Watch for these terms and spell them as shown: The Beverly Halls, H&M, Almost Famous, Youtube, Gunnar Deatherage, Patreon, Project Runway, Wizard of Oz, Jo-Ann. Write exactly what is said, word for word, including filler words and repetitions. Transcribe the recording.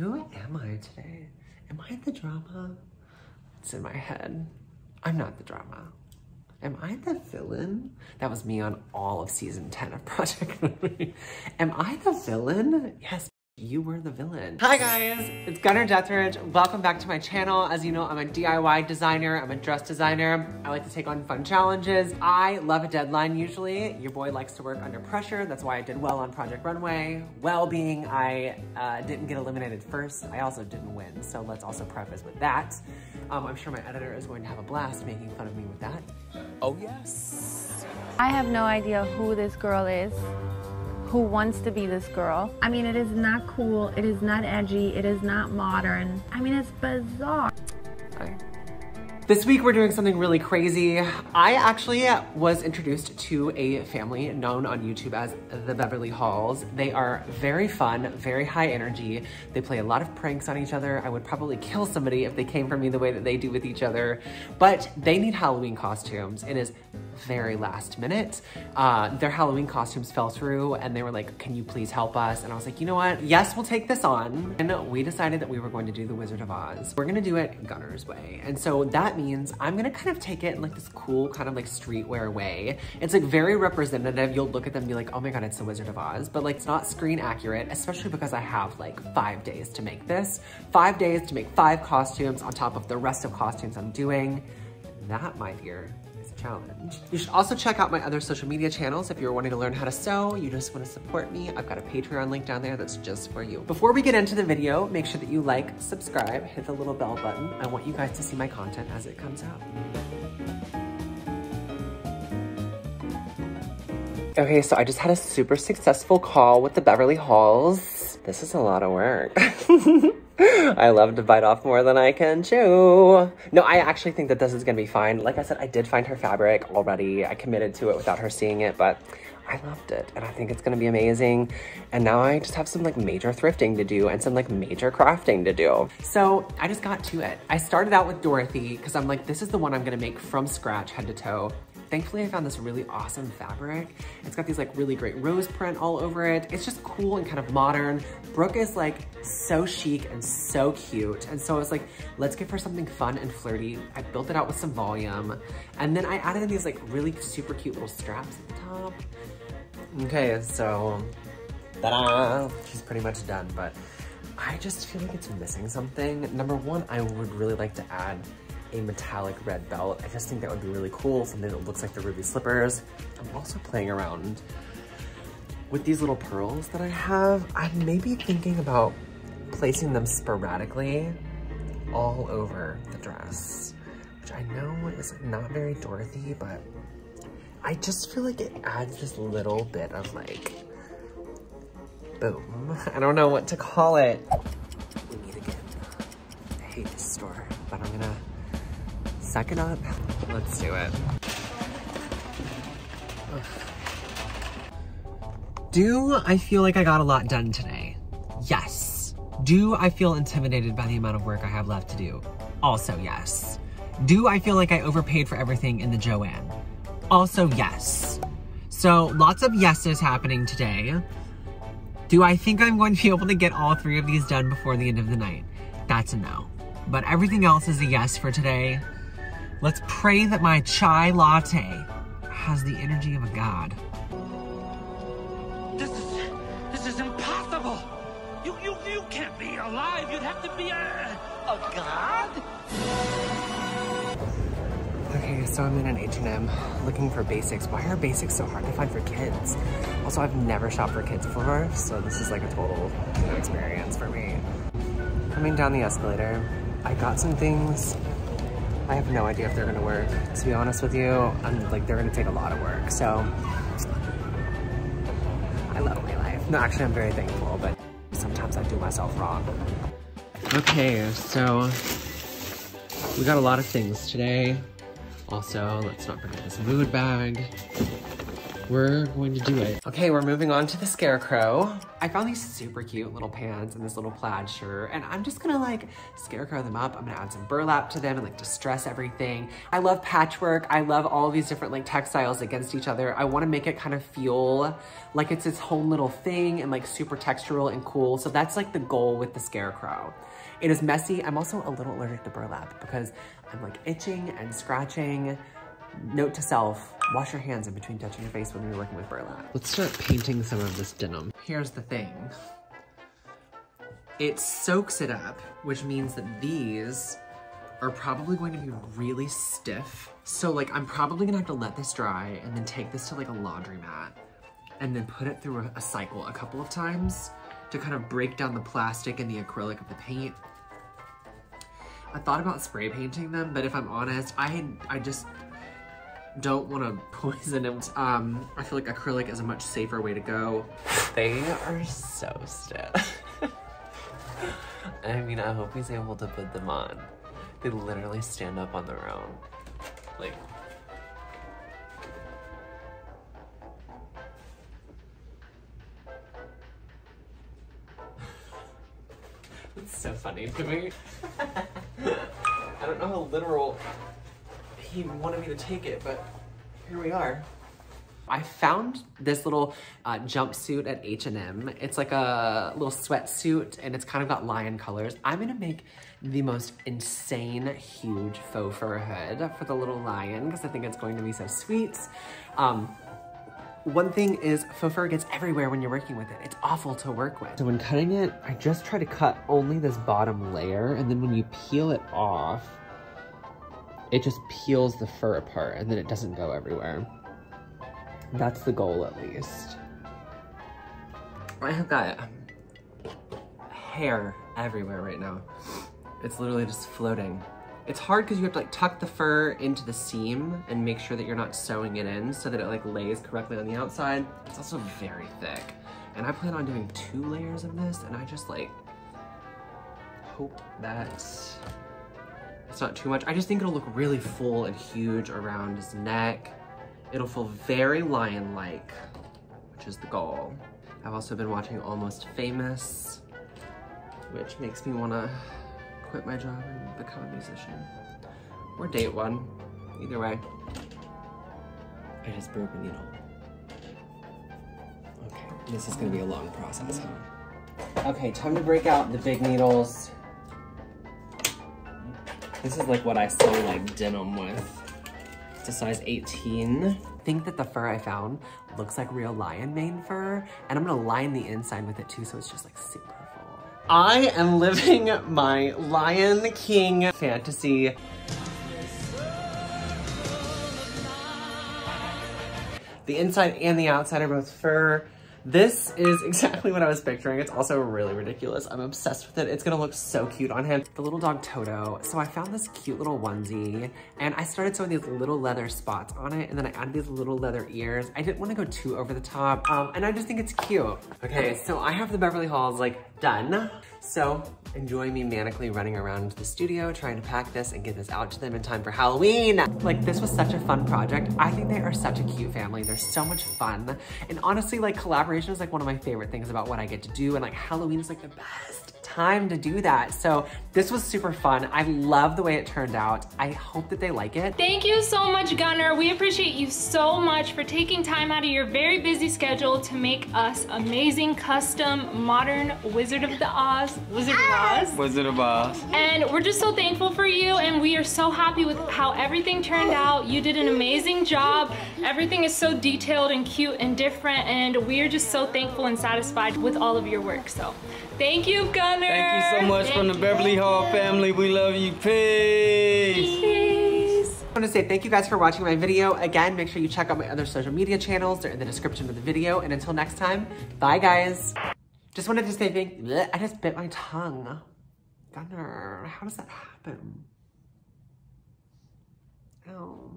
Who am I today? Am I the drama? It's in my head. I'm not the drama. Am I the villain? That was me on all of season ten of Project Runway. Am I the villain? Yes, you were the villain. Hi guys, it's Gunnar Deatherage. Welcome back to my channel. As you know, I'm a D I Y designer. I'm a dress designer. I like to take on fun challenges. I love a deadline usually. Your boy likes to work under pressure. That's why I did well on Project Runway. Well being I uh, didn't get eliminated first. I also didn't win. So let's also preface with that. Um, I'm sure my editor is going to have a blast making fun of me with that. Oh yes. I have no idea who this girl is, who wants to be this girl. I mean, it is not cool, it is not edgy, it is not modern. I mean, it's bizarre. Sorry. This week we're doing something really crazy. I actually was introduced to a family known on YouTube as The Beverly Halls. They are very fun, very high energy. They play a lot of pranks on each other. I would probably kill somebody if they came for me the way that they do with each other. But they need Halloween costumes. It is very last minute. Uh, their Halloween costumes fell through and they were like, can you please help us? And I was like, you know what? Yes, we'll take this on. And we decided that we were going to do the Wizard of Oz. We're gonna do it Gunnar's way. And so that means I'm gonna kind of take it in like this cool kind of like streetwear way. It's like very representative. You'll look at them and be like, oh my God, it's the Wizard of Oz, but like it's not screen accurate, especially because I have like five days to make this. Five days to make five costumes on top of the rest of costumes I'm doing. And that, my dear, is a challenge. You should also check out my other social media channels if you're wanting to learn how to sew, you just wanna support me. I've got a Patreon link down there that's just for you. Before we get into the video, make sure that you like, subscribe, hit the little bell button. I want you guys to see my content as it comes out. Okay, so I just had a super successful call with the Beverly Halls. This is a lot of work. I love to bite off more than I can chew. No, I actually think that this is gonna be fine. Like I said, I did find her fabric already. I committed to it without her seeing it, but I loved it and I think it's gonna be amazing. And now I just have some like major thrifting to do and some like major crafting to do. So I just got to it. I started out with Dorothy because I'm like, this is the one I'm gonna make from scratch head to toe. Thankfully, I found this really awesome fabric. It's got these like really great rose print all over it. It's just cool and kind of modern. Brooke is like so chic and so cute. And so I was like, let's give her something fun and flirty. I built it out with some volume. And then I added in these like really super cute little straps at the top. Okay, so, ta-da! She's pretty much done, but I just feel like it's missing something. Number one, I would really like to add a metallic red belt. I just think that would be really cool, something that looks like the ruby slippers. I'm also playing around with these little pearls that I have. I may be thinking about placing them sporadically all over the dress, which I know is not very Dorothy, but I just feel like it adds this little bit of like, boom. I don't know what to call it. We meet again. I hate this store, but I'm gonna suck it up. Let's do it. Ugh. Do I feel like I got a lot done today? Yes. Do I feel intimidated by the amount of work I have left to do? Also yes. Do I feel like I overpaid for everything in the Jo-Ann? Also yes. So lots of yeses happening today. Do I think I'm going to be able to get all three of these done before the end of the night? That's a no. But everything else is a yes for today. Let's pray that my chai latte has the energy of a god. This is, this is impossible. You, you, you can't be alive. You'd have to be a, a god. Okay, so I'm in an H and M looking for basics. Why are basics so hard to find for kids? Also, I've never shopped for kids before, so this is like a total new experience for me. Coming down the escalator, I got some things. I have no idea if they're gonna work. To be honest with you, I'm like, they're gonna take a lot of work. So I love my life. No, actually I'm very thankful, but sometimes I do myself wrong. Okay, so we got a lot of things today. Also, let's not forget this mood bag. We're going to do it. Okay, we're moving on to the Scarecrow. I found these super cute little pants and this little plaid shirt, and I'm just gonna like Scarecrow them up. I'm gonna add some burlap to them and like distress everything. I love patchwork. I love all these different like textiles against each other. I wanna make it kind of feel like it's its own little thing and like super textural and cool. So that's like the goal with the Scarecrow. It is messy. I'm also a little allergic to burlap because I'm like itching and scratching. Note to self, wash your hands in between touching your face when you're working with burlap. Let's start painting some of this denim. Here's the thing. It soaks it up, which means that these are probably going to be really stiff. So like, I'm probably gonna have to let this dry and then take this to like a laundromat and then put it through a cycle a couple of times to kind of break down the plastic and the acrylic of the paint. I thought about spray painting them, but if I'm honest, I had, I just, don't want to poison it. Um, I feel like acrylic is a much safer way to go. They are so stiff. I mean, I hope he's able to put them on. They literally stand up on their own. Like. It's so funny to me. I don't know how literal he wanted me to take it, but here we are. I found this little uh, jumpsuit at H and M. It's like a little sweatsuit and it's kind of got lion colors. I'm gonna make the most insane, huge faux fur hood for the little lion because I think it's going to be so sweet. Um, One thing is faux fur gets everywhere when you're working with it. It's awful to work with. So when cutting it, I just try to cut only this bottom layer, and then when you peel it off, it just peels the fur apart and then it doesn't go everywhere. That's the goal, at least. I have got hair everywhere right now. It's literally just floating. It's hard because you have to like tuck the fur into the seam and make sure that you're not sewing it in so that it like lays correctly on the outside. It's also very thick. And I plan on doing two layers of this, and I just like hope that it's not too much. I just think it'll look really full and huge around his neck. It'll feel very lion-like, which is the goal. I've also been watching Almost Famous, which makes me wanna quit my job and become a musician. Or date one, either way. I just broke a needle. Okay, this is gonna be a long process, huh? Okay, time to break out the big needles. This is like what I sew like denim with. It's a size eighteen. I think that the fur I found looks like real lion mane fur, and I'm gonna line the inside with it too, so it's just like super full. I am living my Lion King fantasy. The inside and the outside are both fur. This is exactly what I was picturing. It's also really ridiculous. I'm obsessed with it. It's gonna look so cute on him. The little dog Toto. So I found this cute little onesie and I started sewing these little leather spots on it, and then I added these little leather ears. I didn't wanna go too over the top, um, and I just think it's cute. Okay, so I have the Beverly Halls like done. So enjoy me manically running around the studio trying to pack this and get this out to them in time for Halloween. Like, this was such a fun project. I think they are such a cute family. They're so much fun. And honestly, like, collaboration is like one of my favorite things about what I get to do. And like, Halloween is like the best time to do that. So this was super fun. I love the way it turned out. I hope that they like it. Thank you so much, Gunnar. We appreciate you so much for taking time out of your very busy schedule to make us amazing, custom, modern Wizard of the Oz. Wizard of Oz. Wizard of Oz. And we're just so thankful for you, and we are so happy with how everything turned out. You did an amazing job. Everything is so detailed and cute and different, and we are just so thankful and satisfied with all of your work. So thank you, Gunnar. Thank you so much. Thank from the Beverly Hall family. We love you. Peace. Peace. I want to say thank you guys for watching my video. Again, make sure you check out my other social media channels. They're in the description of the video. And until next time, bye guys. Just wanted to say thank you. I just bit my tongue. Gunnar, how does that happen? Ow.